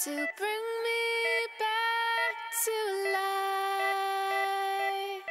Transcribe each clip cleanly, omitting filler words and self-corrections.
to bring me back to life.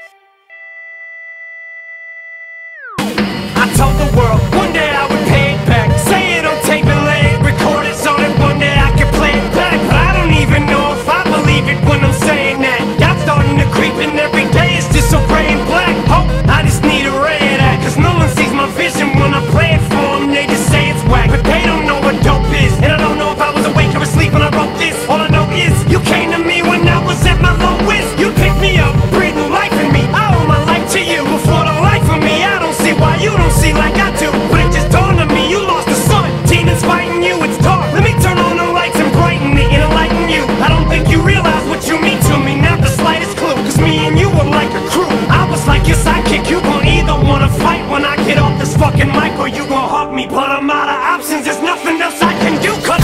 I told the world one day I would pay it back. Say it on tape and lay it, record it so that one day I can play it back. But I don't even know if I believe it when I'm saying that. Doubt's starting to creep and every day it's just so gray and black. Hope I just need a ray of that, cause no one sees my vision when I play it for them. They just say it's whack, but they don't know what dope is. And I don't know if I was awake or asleep when I wrote this. All I know is you came to me when I was at my lowest. You picked me up, breathe new life in me. I owe my life to you before the life of me. I don't see why you don't see like I do, but it just dawned on me, you lost the sun. Demons fighting you, it's dark. Let me turn on the lights and brighten it and enlighten you. I don't think you realize what you mean to me, not the slightest clue. Cause me and you were like a crew. I was like your sidekick, you gon' either wanna fight when I get off this fucking mic, or you gon' hug me, but I'm out of options. There's nothing else I can do, cause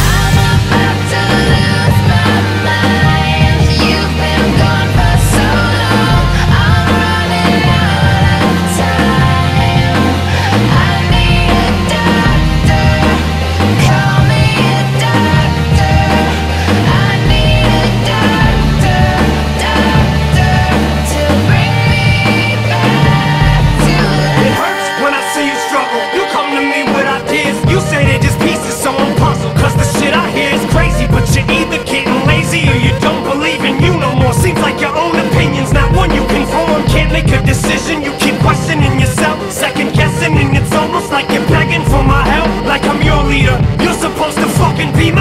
be